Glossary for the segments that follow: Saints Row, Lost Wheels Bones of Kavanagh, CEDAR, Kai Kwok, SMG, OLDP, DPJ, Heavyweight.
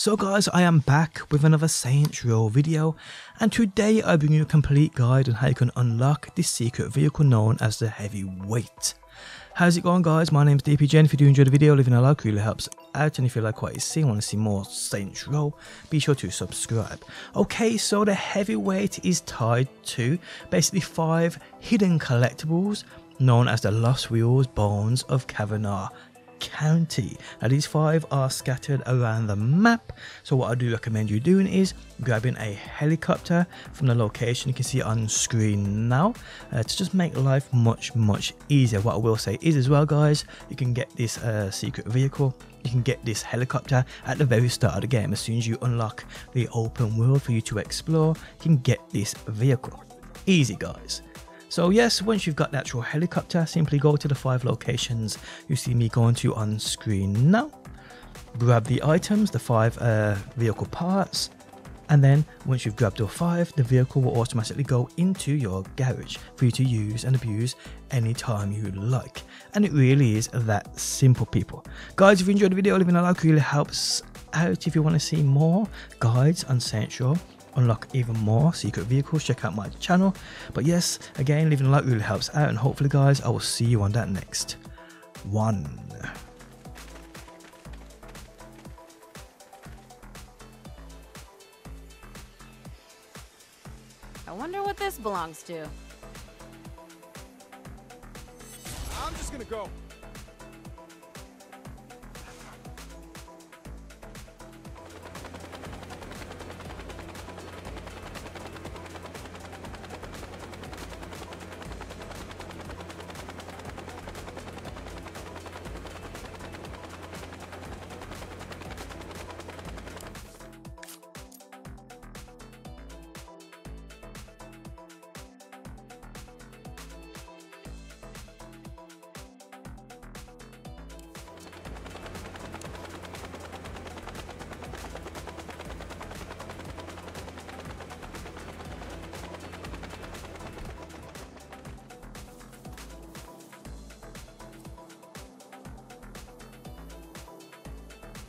So guys, I am back with another Saints Row video, and today I bring you a complete guide on how you can unlock this secret vehicle known as the Heavyweight. How's it going guys, my name's DPJ, and if you do enjoy the video, leaving a like really helps out, and if you like what you see and want to see more Saints Row, be sure to subscribe. Okay, so the Heavyweight is tied to basically 5 hidden collectibles known as the Lost Wheels Bones of Kavanagh County. Now these 5 are scattered around the map, so what I do recommend you doing is grabbing a helicopter from the location you can see on screen now to just make life much easier. What I will say is as well guys, you can get this secret vehicle, you can get this helicopter at the very start of the game. As soon as you unlock the open world for you to explore, you can get this vehicle. Easy guys. So yes, once you've got the actual helicopter, simply go to the 5 locations you see me going to on screen now. Grab the items, the 5 vehicle parts, and then once you've grabbed all 5, the vehicle will automatically go into your garage for you to use and abuse anytime you like. And it really is that simple, people. Guys, if you enjoyed the video, leaving a like really helps out. If you want to see more guides on Saints Row, unlock even more secret vehicles, check out my channel. But yes, again, leaving a like really helps out, and hopefully guys, I will see you on that next one. I wonder what this belongs to. I'm just gonna go.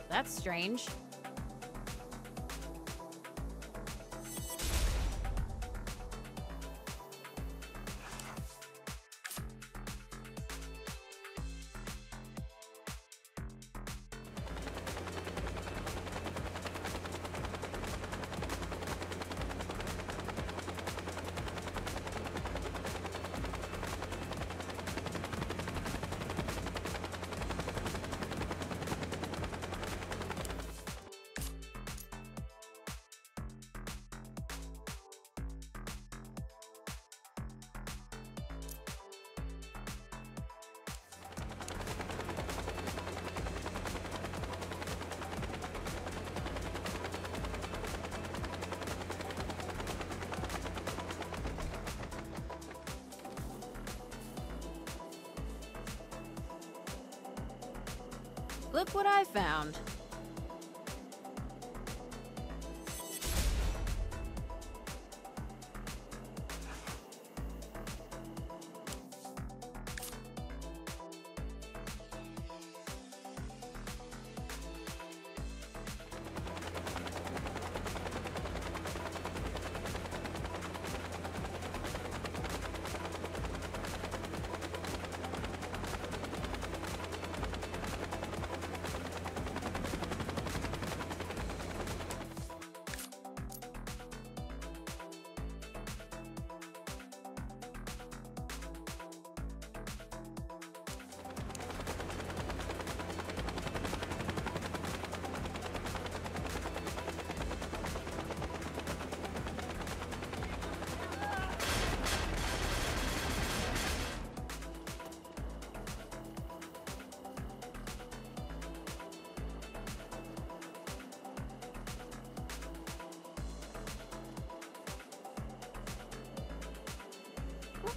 That's strange. Look what I found. What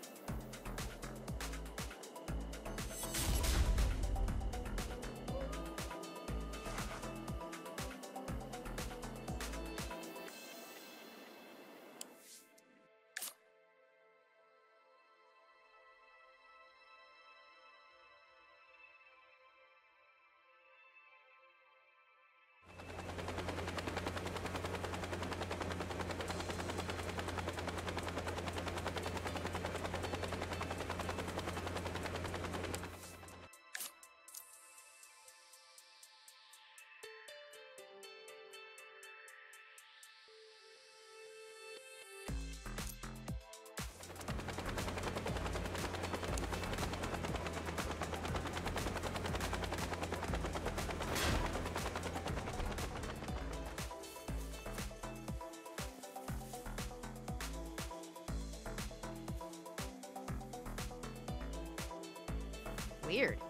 weird.